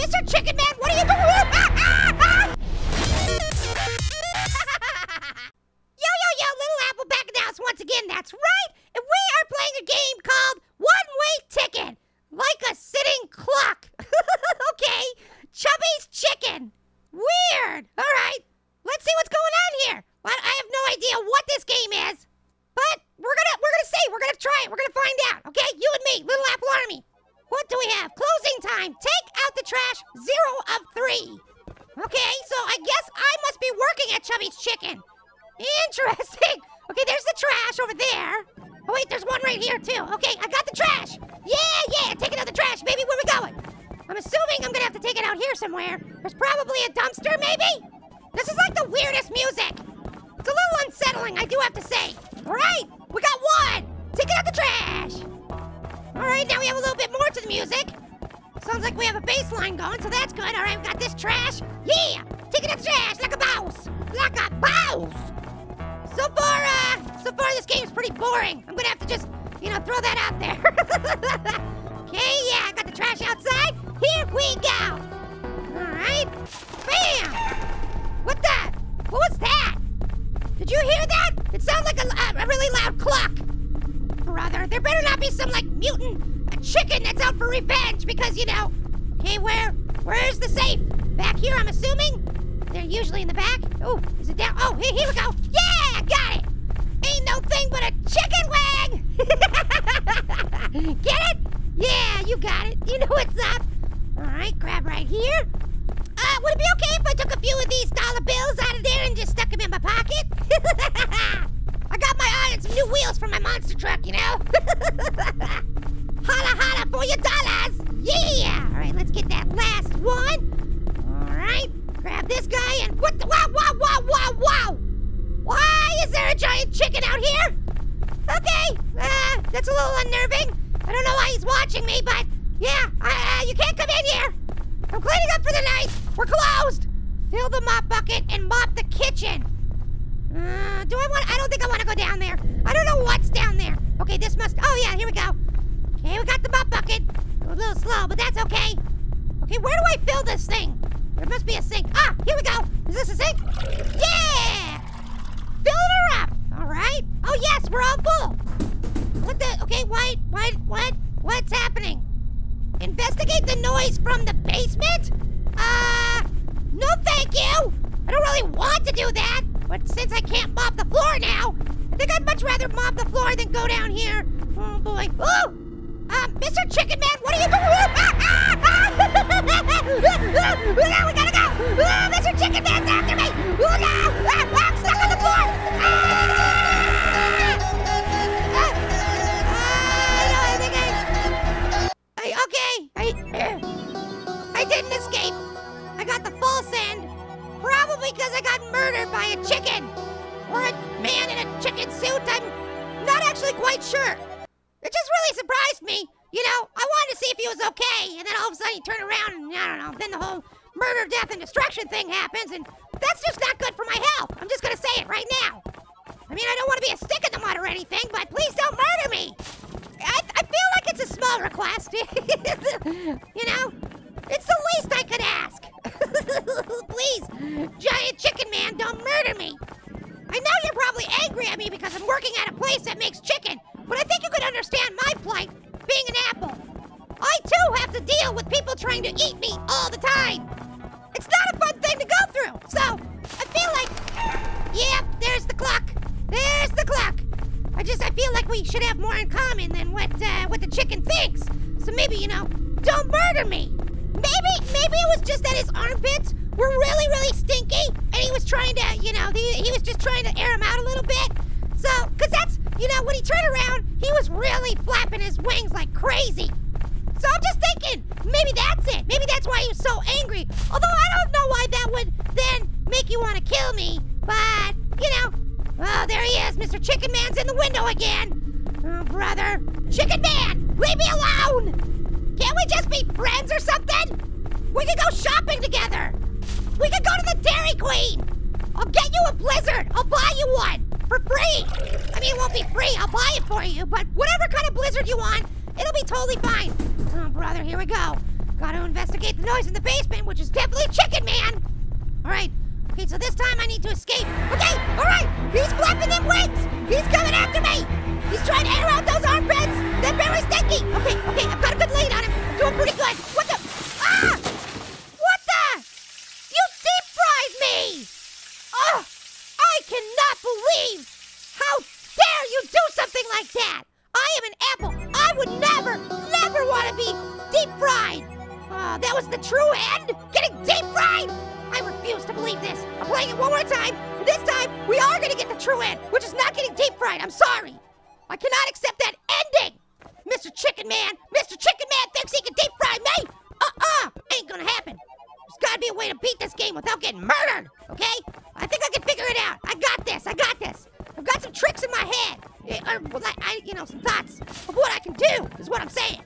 Mr. Chicken Man, what are you doing? Yo, Little Apple back in the house once again, that's right. And we are playing a game called One Way Ticket, like a sitting clock. Okay, Chubby's Chicken. Weird. All right, let's see what's going on here. Well, I have no idea what this game is, but we're gonna try it. We're gonna find out. Okay, you and me, Little Apple Army. What do we have? Closing time. Take out the trash. 0 of 3. Okay, so I guess I must be working at Chubby's Chicken. Interesting. Okay, there's the trash over there. Oh wait, there's one right here too. Okay, I got the trash. Yeah, taking out the trash, baby. Where we going? I'm assuming I'm gonna have to take it out here somewhere. There's probably a dumpster, maybe? This is like the weirdest music. It's a little unsettling, I do have to say. All right, we got one. Take out the trash. All right, now we have a little bit more to the music. Sounds like we have a bass line going, so that's good. All right, we got this trash. Yeah, taking out the trash like a boss. Like a boss. So far this game's pretty boring. I'm gonna have to just, throw that out there. Okay, yeah, I got the trash outside. Here we go. All right, bam. What was that? Did you hear that? It sounded like a really loud clock. Brother, there better not be some mutant chicken that's out for revenge because Okay, where's the safe? Back here, I'm assuming. They're usually in the back. Oh, is it down? Oh, here we go. Yeah, got it. Ain't no thing but a chicken wing. Get it? Yeah, you got it. You know what's up. All right, grab right here. Would it be okay if I took a few of these $1 bills out of there and just stuck them in my pocket? I got my eye on some new wheels for my monster truck, Holla for your dollars. Yeah. All right, let's get that last one. All right, grab this guy and what the, wow. Why is there a giant chicken out here? Okay, that's a little unnerving. I don't know why he's watching me, but yeah, you can't come in here. I'm cleaning up for the night. We're closed. Fill the mop bucket and mop the kitchen. I don't think I want to go down there. I don't know what's down there. Okay, oh yeah, here we go. Okay, we got the mop bucket. A little slow, but that's okay. Okay, where do I fill this thing? There must be a sink. Ah, here we go. Is this a sink? Yeah! Fill her up. All right. Oh yes, we're all full. What the, okay, what's happening? Investigate the noise from the basement? No thank you. I don't really want to do that. But since I can't mop the floor now, I think I'd much rather mop the floor than go down here. Oh boy. Oh! Mr. Chicken Man, what are you doing? No, we gotta go! Oh, Mr. Chicken Man's after me! Oh no! I'm stuck on the floor! I didn't escape. I got the full send. Probably because I got murdered by a chicken. Or a man in a chicken suit. I'm not actually quite sure. It just really surprised me. I wanted to see if he was okay. And then all of a sudden he turned around and I don't know. Then the whole murder, death, and destruction thing happens. And that's just not good for my health. I'm just going to say it right now. I mean, I don't want to be a stick in the mud or anything, but please don't murder me. I feel like it's a small request. It's the least I could ask. Please, giant chicken man, don't murder me. I know you're probably angry at me because I'm working at a place that makes chicken, but I think you could understand my plight, being an apple. I too have to deal with people trying to eat me all the time. It's not a fun thing to go through, so I feel like, yep, there's the clock. There's the clock. I feel like we should have more in common than what the chicken thinks. So maybe, don't murder me. Maybe it was just that his armpits were really, really stinky, and he was trying to, he was just trying to air him out a little bit. So, because that's, when he turned around, he was really flapping his wings like crazy. So I'm just thinking, maybe that's it. Maybe that's why he was so angry. Although I don't know why that would then make you want to kill me, but, Oh, there he is, Mr. Chicken Man's in the window again. Oh, brother. Chicken Man, leave me alone! Can't we just be friends or something? We could go shopping together. We could go to the Dairy Queen. I'll get you a Blizzard. I'll buy you one for free. I mean, it won't be free. I'll buy it for you. But whatever kind of Blizzard you want, it'll be totally fine. Oh, brother, here we go. Gotta investigate the noise in the basement, which is definitely Chicken Man. All right. Okay, so this time I need to escape. Okay, all right. He's flapping them wings. He's coming after me. He's trying to air out those armpits. They're very stinky. Okay, okay, I've got a good lead on him. I'm doing pretty good. What the? Ah! What the? You deep fried me! Oh, I cannot believe. How dare you do something like that? I am an apple. I would never, never want to be deep fried. That was the true end? Getting deep fried? I refuse to believe this. I'm playing it one more time. And this time, we are going to get the true end, which is not getting deep fried. I'm sorry. I cannot accept that ending. Mr. Chicken Man. Mr. Chicken Man thinks he can deep fry me. Ain't going to happen. There's got to be a way to beat this game without getting murdered, okay? I think I can figure it out. I got this. I got this. I've got some tricks in my head. Some thoughts of what I can do is what I'm saying.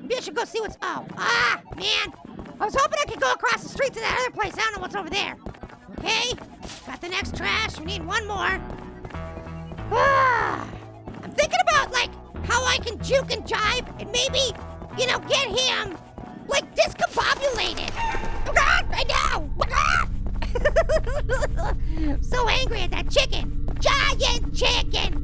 Maybe I should go see what's... Oh, man. I was hoping I could go across the street to that other place. I don't know what's over there. Okay, got the next trash. We need one more. I'm thinking about, like, how I can juke and jive and maybe, you know, get him, like, discombobulated. Oh, God, I know. I'm so angry at that chicken. Giant chicken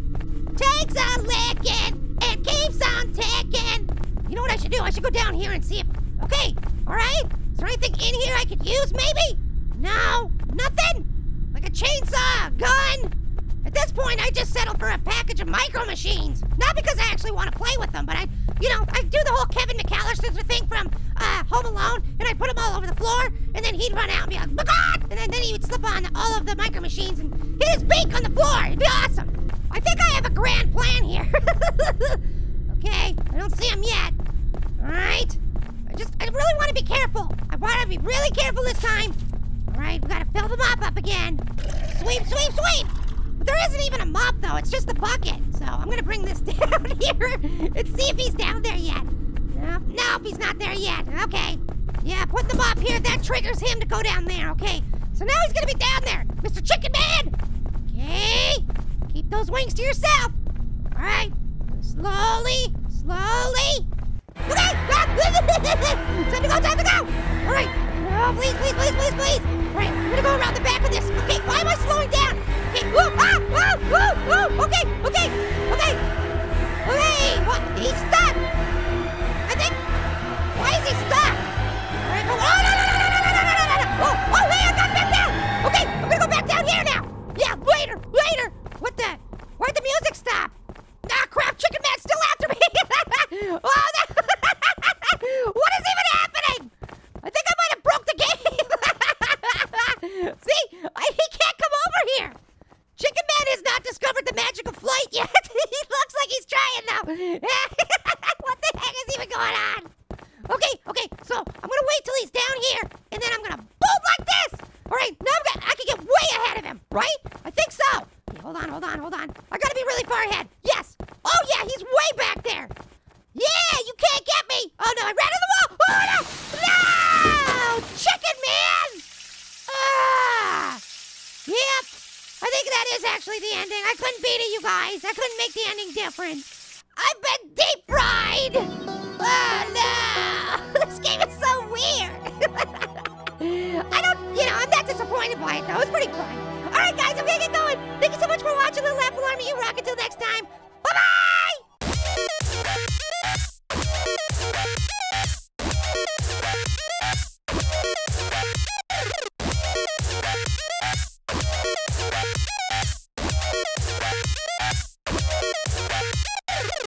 takes a licking and keeps on ticking. You know what I should do? I should go down here and see if... Okay, all right. Is there anything in here I could use, maybe? No, nothing? Like a chainsaw, a gun? At this point, I just settled for a package of micro-machines. Not because I actually want to play with them, but I do the whole Kevin McCallister thing from Home Alone, and I put them all over the floor, and then he'd run out and be like, "Bagad!" And then he would slip on all of the micro-machines and hit his beak on the floor. It'd be awesome. I think I have a grand plan here. Okay, I don't see him yet. All right. I really want to be careful. I want to be really careful this time. All right, we got to fill the mop up again. Sweep, sweep, sweep. But there isn't even a mop, though. It's just the bucket. So I'm going to bring this down here and see if he's down there yet. Nope, he's not there yet. Okay. Yeah, put the mop here. That triggers him to go down there. Okay. So now he's going to be down there. Mr. Chicken Man. Okay. Keep those wings to yourself. All right. Slowly, slowly. Okay, time to go. All right, oh, please. All right, I'm gonna go around the back of this. Okay, why am I slowing down? Okay, woo, okay, what? He's stuck, I think. Why is he stuck? All right, no. Oh, hey, I got back down. Okay, I'm gonna go back down here now. Yeah, later. What the? Why'd the music stop? Ah, crap, Chicken Man's still after me. Oh, no. What is even happening? I think I might have broke the game. See, he can't come over here. Chicken Man has not discovered the magic of flight yet. He looks like he's trying, though. What the heck is even going on? Okay, so I'm going to wait till he's down here, and then I'm going to boom like this. All right, now I can get way ahead of him, right? I think so. Okay, hold on. I got to be really far ahead. Yes. Oh, yeah, he's way back there. Yeah, you can't get me! Oh no, I ran on the wall! Oh no! No! Chicken Man! Yep, I think that is actually the ending. I couldn't beat it, you guys. I couldn't make the ending different. I've been deep fried! Oh no! This game is so weird! I'm not disappointed by it though. It's pretty fun. Alright guys, I'm gonna get going. Thank you so much for watching Little Apple Army. You rock until next time.